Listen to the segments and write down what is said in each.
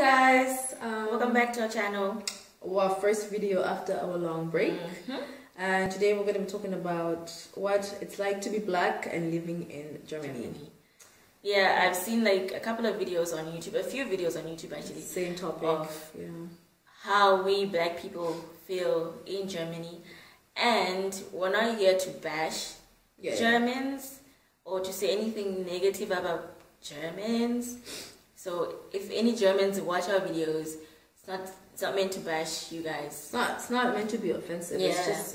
Hi guys, welcome back to our channel. Our first video after our long break. And today we're going to be talking about what it's like to be black and living in Germany. Yeah, I've seen like a couple of videos on YouTube, a few videos on YouTube actually. Same topic. Of how we black people feel in Germany. And we're not here to bash Germans or to say anything negative about Germans. So if any Germans watch our videos, it's not meant to bash you guys. It's not meant to be offensive. Yeah. It's just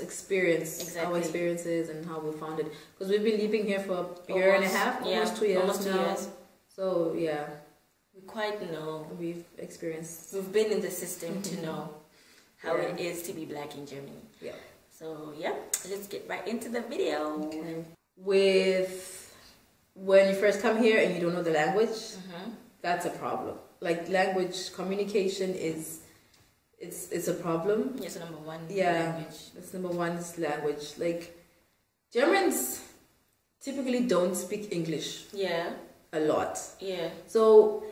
our experiences and how we found it. Because we've been living here for a year and a half, almost 2 years now. So yeah, we quite know. We've experienced. We've been in the system to know how it is to be black in Germany. Yeah. So yeah, let's get right into the video. Okay. When you first come here and you don't know the language. That's a problem. Like language communication it's a problem. Yes, number one. Yeah, language. That's number one is language. Like Germans typically don't speak English. Yeah. A lot. Yeah. So,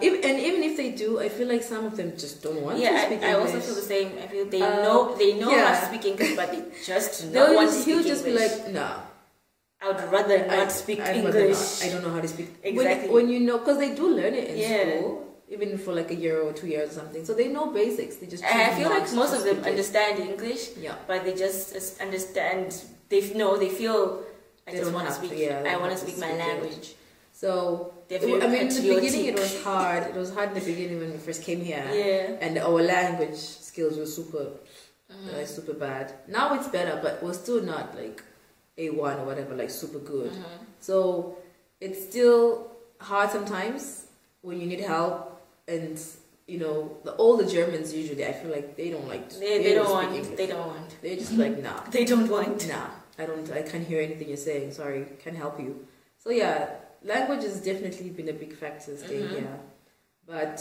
even if they do, I feel like some of them just don't want to speak English. I also feel the same. I feel they know how to speak English, but they just don't want to speak English. He'll just be like, nah. I would rather not speak English. I don't know how to speak. Exactly. When you know, because they do learn it in school, even for like a year or 2 years or something. So they know basics. They just. I feel like most of them understand English. Yeah. But they just understand. They know. They feel. I just want to speak. I want to speak my language. So I mean, in the beginning it was hard. It was hard in the beginning when we first came here. Yeah. And our language skills were super bad. Now it's better, but we're still not like A1 or whatever, like super good. So it's still hard sometimes when you need help, and you know all the Germans usually I feel like they don't like. They don't want. They're just like nah. They don't want. Nah, I can't hear anything you're saying. Sorry, can't help you. So yeah, language has definitely been a big factor staying here, but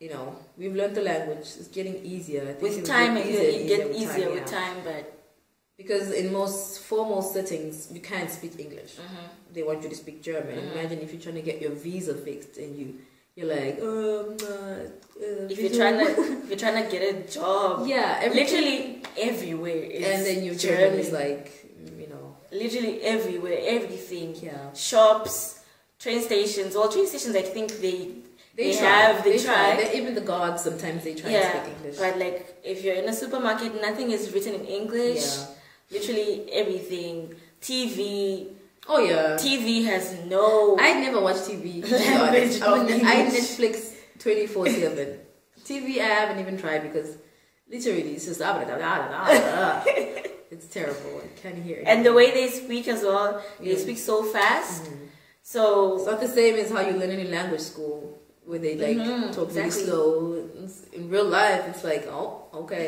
you know we've learned the language. It's getting easier. I think with time, it gets easier with time, but. Because in most formal settings, you can't speak English. They want you to speak German. Imagine if you're trying to get your visa fixed and you're like, if you're trying to get a job, literally everywhere. And then your German is like, you know, literally everywhere, everything. Yeah, shops, train stations. Well, train stations, I think they try. Even the guards sometimes they try to speak English. But like if you're in a supermarket, nothing is written in English. Yeah. Literally everything. TV. Oh yeah. TV has no. I never watch TV. Language. I Netflix 24/7. TV I haven't even tried because literally it's just it's terrible. I can't hear it. And the way they speak as well, they speak so fast. So it's not the same as how you learn in language school where they like talk really slow. In real life, it's like oh okay,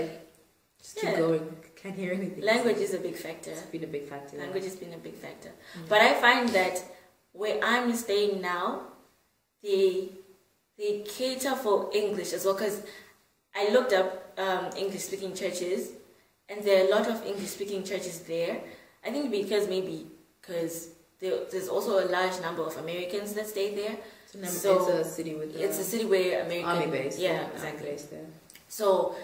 just keep going. Can't hear anything. Language is a big factor. It's been a big factor. Language has been a big factor. But I find that where I'm staying now, they cater for English as well. Because I looked up English speaking churches, and there are a lot of English speaking churches there. I think because there's also a large number of Americans that stay there. So it's a city with. It's a city where American army base. Yeah, exactly. Army base there. So.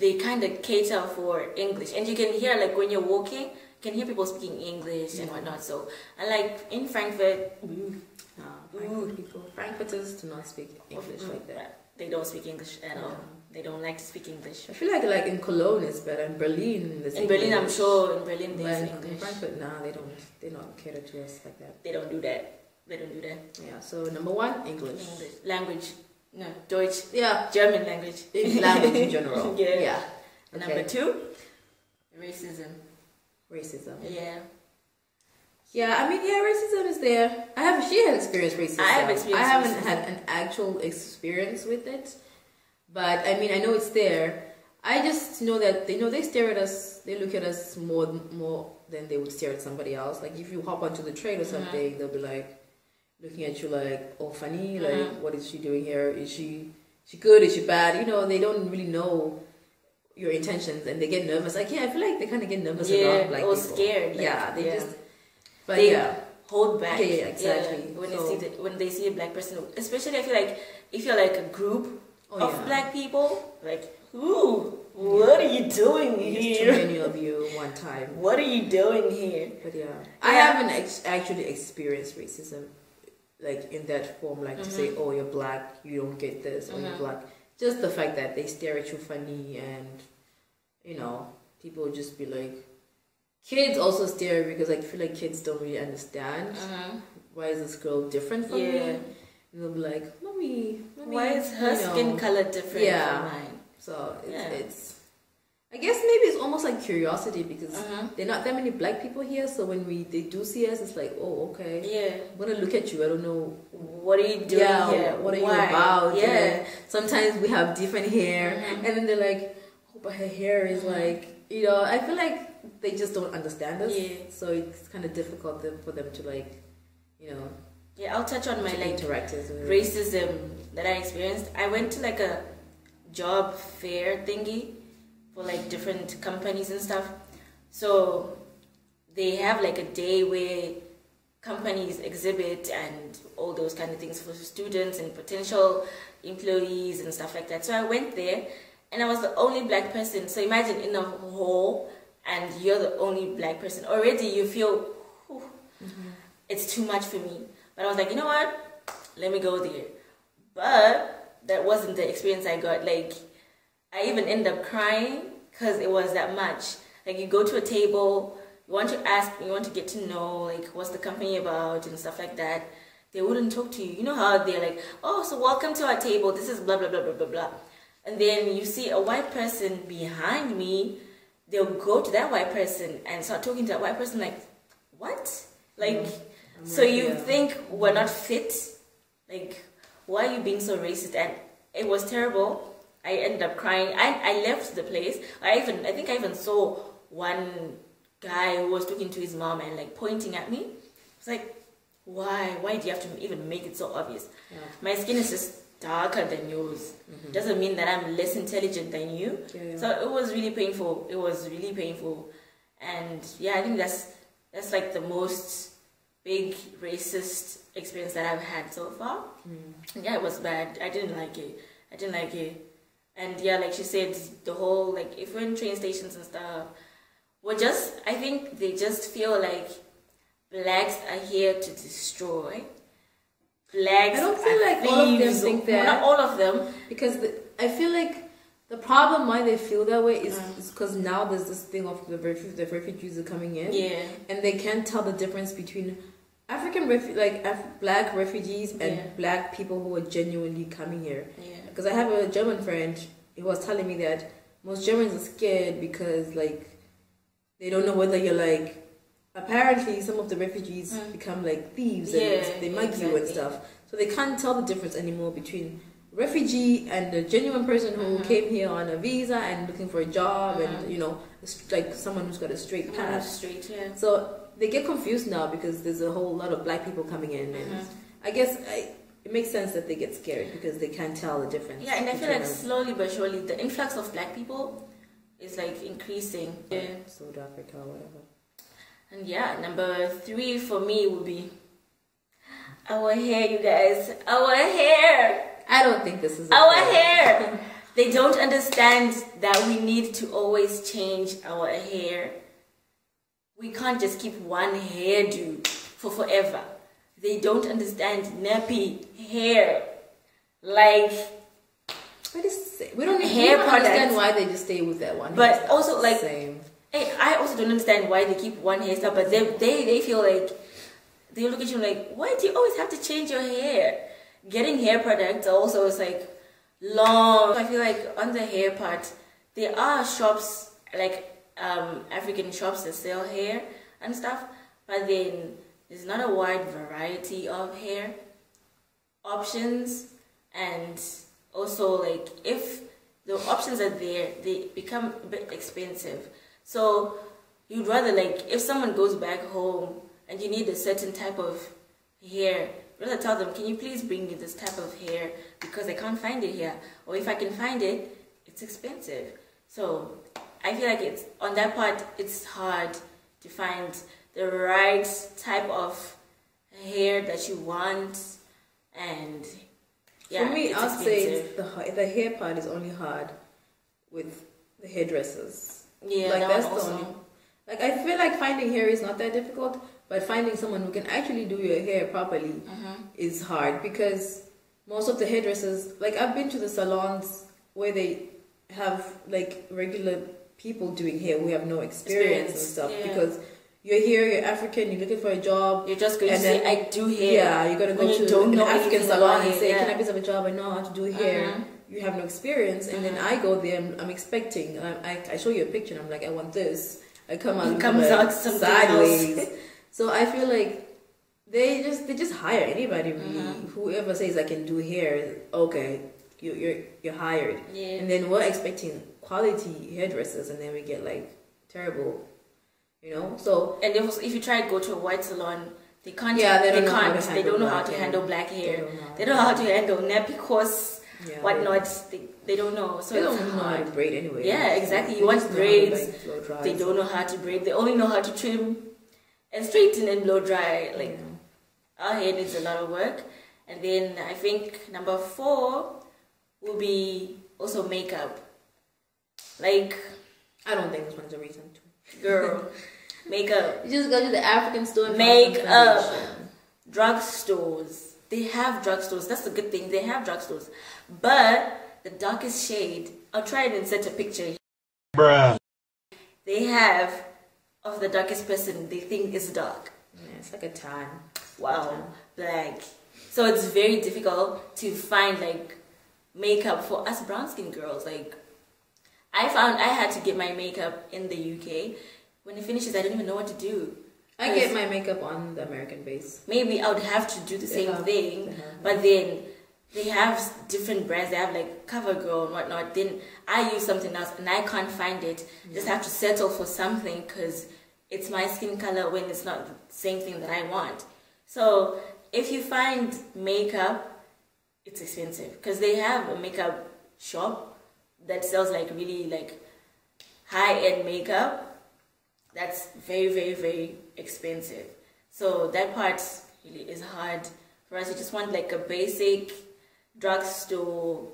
They kind of cater for English, and you can hear like when you're walking, you can hear people speaking English and whatnot. So, and like in Frankfurt, Frankfurters do not speak English like that. They don't speak English at all. They don't like to speak English. I feel like in Cologne it's better. In Berlin, I'm sure in Berlin they speak English. In Frankfurt, nah, they don't. They don't cater to us like that. They don't do that. They don't do that. Yeah. So number one, English. Language. No, Deutsch. Yeah. German language. Language in general. Yeah. Okay. Number two, racism. Yeah. Yeah, I mean, racism is there. She has experienced racism. I haven't had an actual experience with it. But, I mean, I know it's there. I just know that, they stare at us, they look at us more than they would stare at somebody else. Like, if you hop onto the train or something, they'll be like, looking at you like, oh, funny, like, what is she doing here? Is she good? Is she bad? You know, they don't really know your intentions, and they get nervous. Like, I feel like they kind of get nervous about black people. Scared. Like, yeah, they just. But they hold back. Yeah, exactly. When so, when they see a black person, especially I feel like if you're like a group of black people, like, ooh, what are you doing here? Too many of you one time. What are you doing here? But yeah, I haven't actually experienced racism, like in that form, like to say, oh, you're black, you don't get this, or you're black. Just the fact that they stare at you funny, and you know, people just be like, kids also stare because I feel like kids don't really understand. Why is this girl different from me? And they'll be like, mommy, why is her skin color different from mine? So it's I guess maybe it's almost like curiosity, because there are not that many black people here, so when they do see us, it's like, oh, okay, I'm gonna look at you, I don't know, what are you doing here, what are you about? And sometimes we have different hair, and then they're like, oh, but her hair is like, you know, I feel like they just don't understand us, so it's kind of difficult for them to, like, you know. I'll touch on my, like, racism that I experienced. I went to like a job fair thingy for like different companies and stuff, so they have like a day where companies exhibit and all those kind of things for students and potential employees and stuff like that. So I went there and I was the only black person. So imagine in a hall and you're the only black person, already you feel it's too much for me. But I was like, you know what, let me go there. But that wasn't the experience I got. Like, I even end up crying because it was that much. Like, you go to a table, you want to ask, you want to get to know, like, what's the company about and stuff like that. They wouldn't talk to you. You know how they're like, oh, so welcome to our table, this is blah, blah, blah, blah, blah, blah. And then you see a white person behind me, they'll go to that white person and start talking to that white person, like, what? Like, so you think we're not fit? Like, why are you being so racist? And it was terrible. I ended up crying. I left the place. I think I even saw one guy who was talking to his mom and like pointing at me. It's like, why do you have to even make it so obvious? My skin is just darker than yours. Doesn't mean that I'm less intelligent than you. So it was really painful. And yeah, I think that's like the most big racist experience that I've had so far. Yeah, it was bad. I didn't like it. And yeah, like she said, the whole, like, if we're in train stations and stuff, we're just, I think they just feel like blacks are here to destroy. Blacks, I don't feel like thieves. All of them think that. Well, not all of them, because I feel like the problem why they feel that way is because now there's this thing of the refugees are coming in, and they can't tell the difference between African black refugees and black people who are genuinely coming here. Because I have a German friend who was telling me that most Germans are scared because, like, they don't know whether you're, like, apparently some of the refugees become like thieves and they mug you and stuff, so they can't tell the difference anymore between refugee and a genuine person who came here on a visa and looking for a job and, you know, like someone who's got a straight path. So they get confused now because there's a whole lot of black people coming in, and I guess it makes sense that they get scared because they can't tell the difference. Yeah, and I feel like slowly but surely the influx of black people is like increasing. South Africa, whatever. And yeah, number 3 for me would be our hair, you guys. Our hair! I don't think this is our hair. They don't understand that we need to always change our hair. We can't just keep one hairdo for forever. They don't understand nappy hair. Like, what is it? We don't understand why they just stay with that one. But hairstyle. Also, like, I also don't understand why they keep one hairstyle. But they feel like, they look at you like, why do you always have to change your hair? Getting hair products also is like long. I feel like on the hair part, there are shops, like African shops that sell hair and stuff, but then there's not a wide variety of hair options. And also, like, if the options are there, they become a bit expensive. So you'd rather, like, if someone goes back home and you need a certain type of hair, rather tell them, can you please bring me this type of hair because I can't find it here, or if I can find it, it's expensive. So I feel like it's on that part, it's hard to find the right type of hair that you want. And yeah, for me, I'll say it's the hair part is only hard with the hairdressers. Yeah, like that's the only. Like I feel like finding hair is not that difficult, but finding someone who can actually do your hair properly is hard, because most of the hairdressers, like I've been to the salons where they have like regular people doing hair who have no experience and stuff, because you're here, you're African, you're looking for a job. You're just going to say, I do hair. Yeah, you're going to go to an African salon and say, can I please have a job? I know how to do hair. You have no experience. And then I go there, I'm expecting, and I show you a picture and I'm like, I want this. I come out, it comes out sideways. So I feel like they just hire anybody, whoever says I can do hair. Okay, you're hired. Yeah. And then we're expecting quality hairdressers, and then we get like terrible, you know. So and if you try to go to a white salon, they can't. Yeah, they don't know how to handle black hair. They don't know how to handle nappy coarse. Yeah, whatnot, they don't know, so they don't know how to braid anyway. Yeah, exactly. You want braids, they don't know how to braid, they only know how to trim and straighten and blow dry. Like our hair needs a lot of work. And then I think number 4 will be also makeup. Like I don't think this one's a reason to girl makeup. You just go to the African store, makeup, drug stores. They have drugstores. That's the good thing. They have drugstores. But the darkest shade, I'll try and insert a picture. Bruh. They have of the darkest person they think is dark. Yeah, it's like a tan. Wow. Black. So it's very difficult to find like makeup for us brown skin girls. Like I found I had to get my makeup in the UK. When it finishes, I don't even know what to do. I get my makeup on the American base. Maybe I would have to do the same thing, but then they have different brands. They have like CoverGirl and whatnot. Then I use something else and I can't find it. Just have to settle for something because it's my skin color when it's not the same thing that I want. So if you find makeup, it's expensive because they have a makeup shop that sells like really like high-end makeup. That's very, very, very expensive. So that part really is hard for us. You just want like a basic drugstore,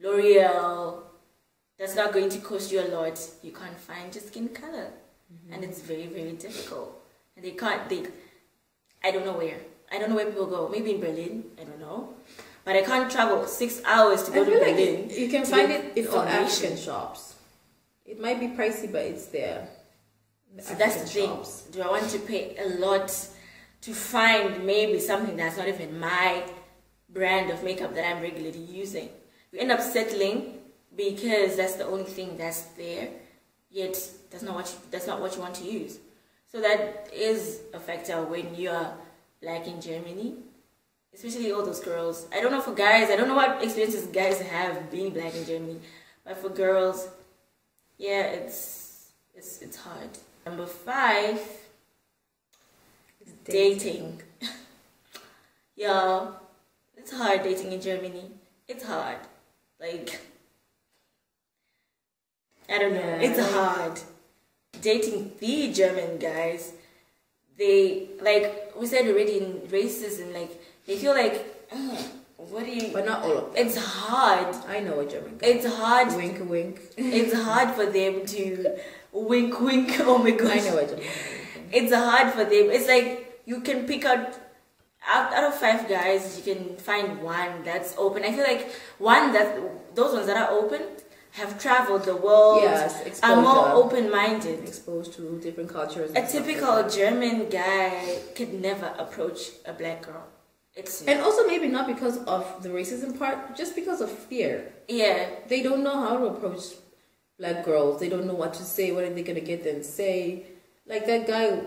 L'Oreal. That's not going to cost you a lot. You can't find your skin color, and it's very, very difficult. And they can't. I don't know where. I don't know where people go. Maybe in Berlin. I don't know. But I can't travel 6 hours to go to Berlin. Like you can find it in all African shops. It might be pricey, but it's there. So that's the thing. Do I want to pay a lot to find maybe something that's not even my brand of makeup that I'm regularly using? You end up settling because that's the only thing that's there, yet that's not what you want to use. So that is a factor when you are black in Germany, especially all those girls. I don't know for guys. I don't know what experiences guys have being black in Germany, but for girls, yeah, it's hard. Number 5 is dating. Yeah, it's hard dating in Germany. It's hard. Like, I don't know. Yeah. It's hard. Dating the German guys, they, like, we said already in racism, like, they feel like, what do you... But not all of them. It's hard. I know a German guy. It's hard. Wink, wink. It's hard for them to... Wink, wink. Oh my gosh. I know what you're doing. It's hard for them. It's like you can pick out of 5 guys, you can find one that's open. I feel like those ones that are open have traveled the world, are more open-minded, exposed to different cultures. A typical German guy could never approach a black girl. And also maybe not because of the racism part, just because of fear. Yeah, they don't know how to approach black girls. They don't know what to say. What are they gonna get them to say? Like that guy,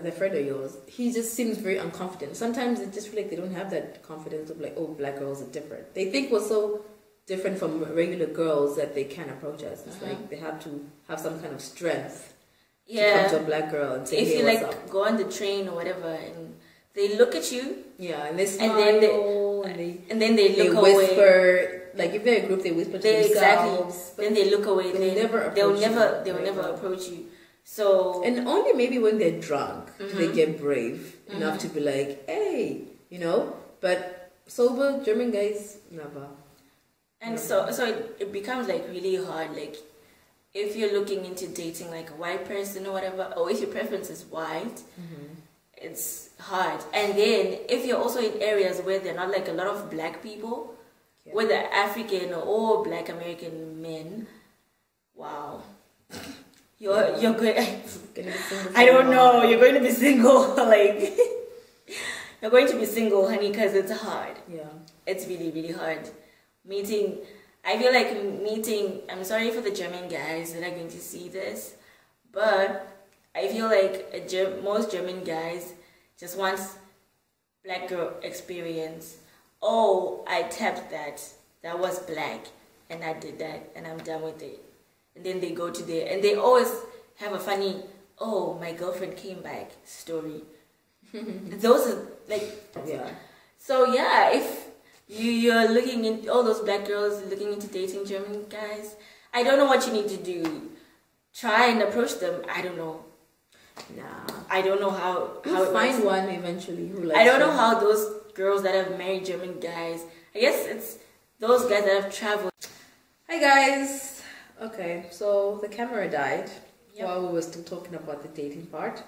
the friend of yours, he just seems very unconfident. Sometimes they just feel like they don't have that confidence of like, oh, black girls are different. They think we're so different from regular girls that they can't approach us. It's like they have to have some kind of strength to come to a black girl and say, if you like go on the train or whatever and they look at you, and they smile, and then they whisper away. Like if they're a group, they whisper to themselves. Then they look away. They'll never approach you. So and only maybe when they're drunk do they get brave enough to be like, hey, you know. But sober German guys never. And so it becomes like really hard. Like if you're looking into dating like a white person or whatever, or if your preference is white, it's hard. And then if you're also in areas where there are not like a lot of black people, whether African or black American men, wow. You're good. I don't know, you're going to be single, like you're going to be single, honey, because it's hard. Yeah. It's really, really hard. I feel like I'm sorry for the German guys that are going to see this, but I feel like most German guys just want black girl experience. Oh, I tapped that was black, and I did that, and I'm done with it. And then they go to there, and they always have a funny, oh, my girlfriend came back story. Those are like, yeah. So yeah, if you're looking in all those black girls looking into dating German guys, I don't know what you need to do. Try and approach them. I don't know. Nah, I don't know how you find one eventually who likes. I don't know how those girls that have married German guys. I guess it's those guys that have traveled. Hi guys. Okay, so the camera died while we were still talking about the dating part,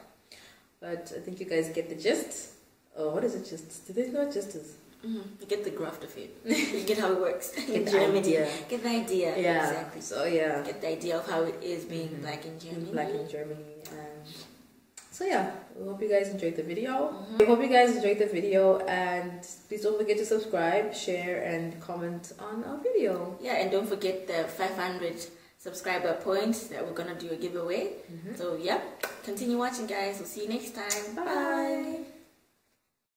but I think you guys get the gist. Oh, what is it? Gist? Do they know what gist is? You get the graft of it. You get how it works. Get the idea. Get the idea. Yeah. Exactly. So yeah. Get the idea of how it is being black in Germany. Black in Germany. So yeah, we hope you guys enjoyed the video. We hope you guys enjoyed the video, and please don't forget to subscribe, share, and comment on our video. Yeah, and don't forget the 500 subscriber points that we're gonna do a giveaway. So yeah, continue watching, guys. We'll see you next time. Bye. Bye.